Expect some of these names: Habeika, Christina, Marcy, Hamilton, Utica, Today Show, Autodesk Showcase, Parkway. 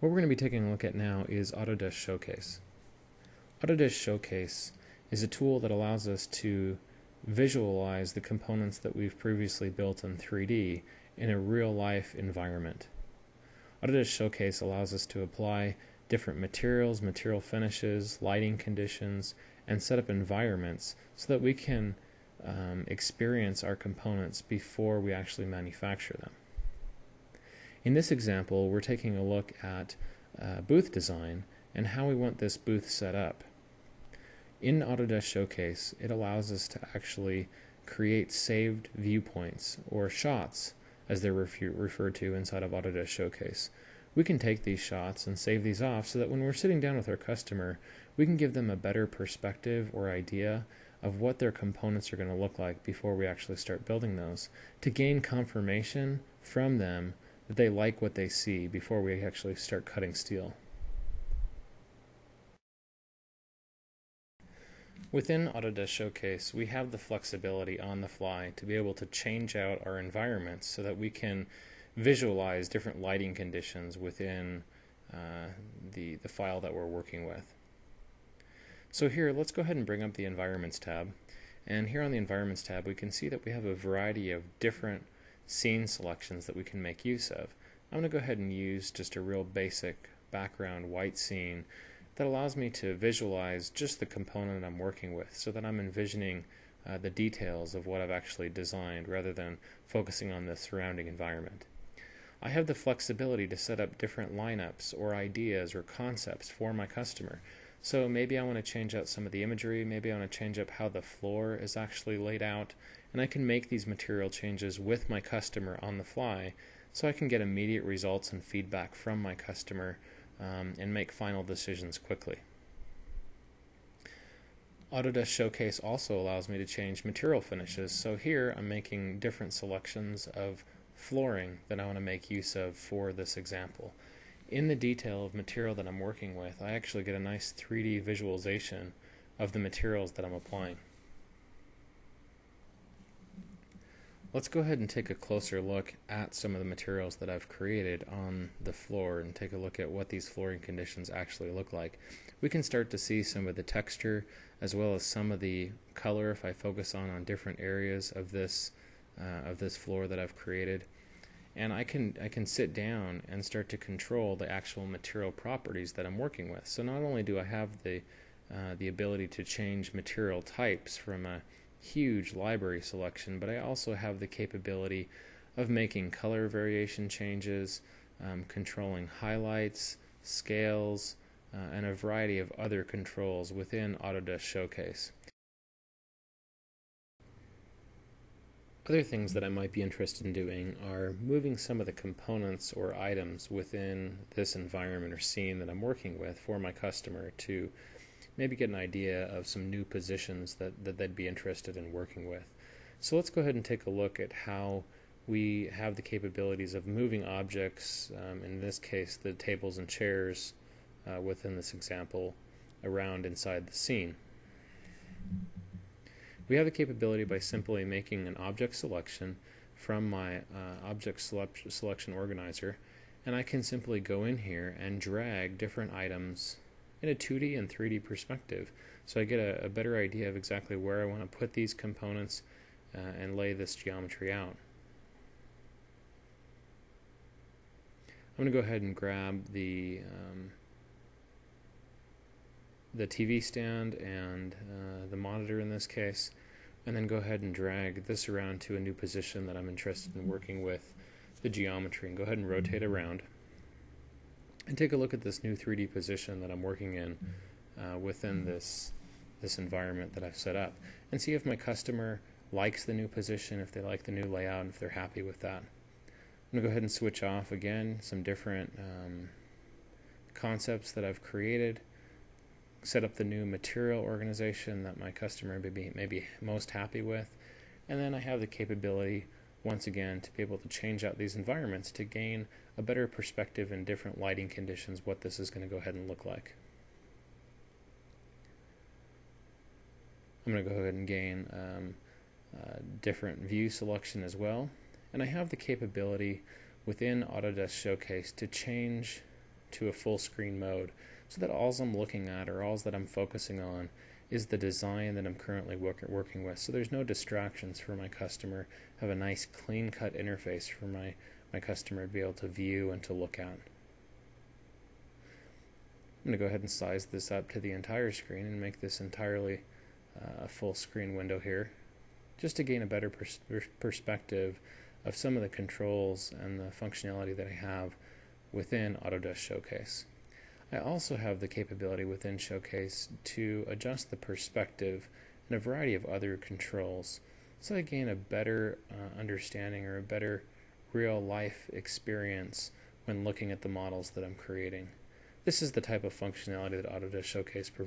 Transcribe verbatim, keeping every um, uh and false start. What we're going to be taking a look at now is Autodesk Showcase. Autodesk Showcase is a tool that allows us to visualize the components that we've previously built in three D in a real-life environment. Autodesk Showcase allows us to apply different materials, material finishes, lighting conditions, and set up environments so that we can um, experience our components before we actually manufacture them. In this example, we're taking a look at uh, booth design and how we want this booth set up. In Autodesk Showcase, it allows us to actually create saved viewpoints, or shots as they're referred to inside of Autodesk Showcase. We can take these shots and save these off so that when we're sitting down with our customer, we can give them a better perspective or idea of what their components are going to look like before we actually start building those, to gain confirmation from them that they like what they see before we actually start cutting steel. Within Autodesk Showcase, we have the flexibility on the fly to be able to change out our environments so that we can visualize different lighting conditions within uh, the, the file that we're working with. So here, let's go ahead and bring up the Environments tab. And here on the Environments tab, we can see that we have a variety of different scene selections that we can make use of. I'm going to go ahead and use just a real basic background white scene that allows me to visualize just the component I'm working with so that I'm envisioning uh, the details of what I've actually designed rather than focusing on the surrounding environment. I have the flexibility to set up different lineups or ideas or concepts for my customer. So maybe I want to change out some of the imagery, maybe I want to change up how the floor is actually laid out, and I can make these material changes with my customer on the fly so I can get immediate results and feedback from my customer Um, and make final decisions quickly. Autodesk Showcase also allows me to change material finishes, so here I'm making different selections of flooring that I want to make use of for this example. In the detail of material that I'm working with, I actually get a nice three D visualization of the materials that I'm applying. Let's go ahead and take a closer look at some of the materials that I've created on the floor and take a look at what these flooring conditions actually look like. We can start to see some of the texture as well as some of the color if I focus on, on different areas of this, uh, of this floor that I've created. And I can, I can sit down and start to control the actual material properties that I'm working with. So not only do I have the, uh, the ability to change material types from a huge library selection, but I also have the capability of making color variation changes, um, controlling highlights, scales, uh, and a variety of other controls within Autodesk Showcase. Other things that I might be interested in doing are moving some of the components or items within this environment or scene that I'm working with for my customer to maybe get an idea of some new positions that, that they'd be interested in working with. So let's go ahead and take a look at how we have the capabilities of moving objects, um, in this case the tables and chairs uh, within this example, around inside the scene. We have the capability by simply making an object selection from my uh, object select selection organizer, and I can simply go in here and drag different items in a two D and three D perspective, so I get a, a better idea of exactly where I want to put these components uh, and lay this geometry out. I'm going to go ahead and grab the um, the T V stand and uh, the monitor in this case, and then go ahead and drag this around to a new position that I'm interested in working with the geometry, and go ahead and rotate around and take a look at this new three D position that I'm working in uh, within this, this environment that I've set up, and see if my customer likes the new position, if they like the new layout, and if they're happy with that. I'm going to go ahead and switch off again some different um, concepts that I've created, set up the new material organization that my customer may be, may be most happy with, and then I have the capability once again to be able to change out these environments to gain a better perspective in different lighting conditions what this is going to go ahead and look like. I'm going to go ahead and gain um, uh, different view selection as well, and I have the capability within Autodesk Showcase to change to a full screen mode, so that all I'm looking at or all that I'm focusing on is the design that I'm currently work working with. So there's no distractions for my customer. I have a nice clean cut interface for my, my customer to be able to view and to look at. I'm going to go ahead and size this up to the entire screen and make this entirely uh, a full screen window here, just to gain a better pers perspective of some of the controls and the functionality that I have within Autodesk Showcase. I also have the capability within Showcase to adjust the perspective and a variety of other controls, so I gain a better uh, understanding or a better real-life experience when looking at the models that I'm creating. This is the type of functionality that Autodesk Showcase provides.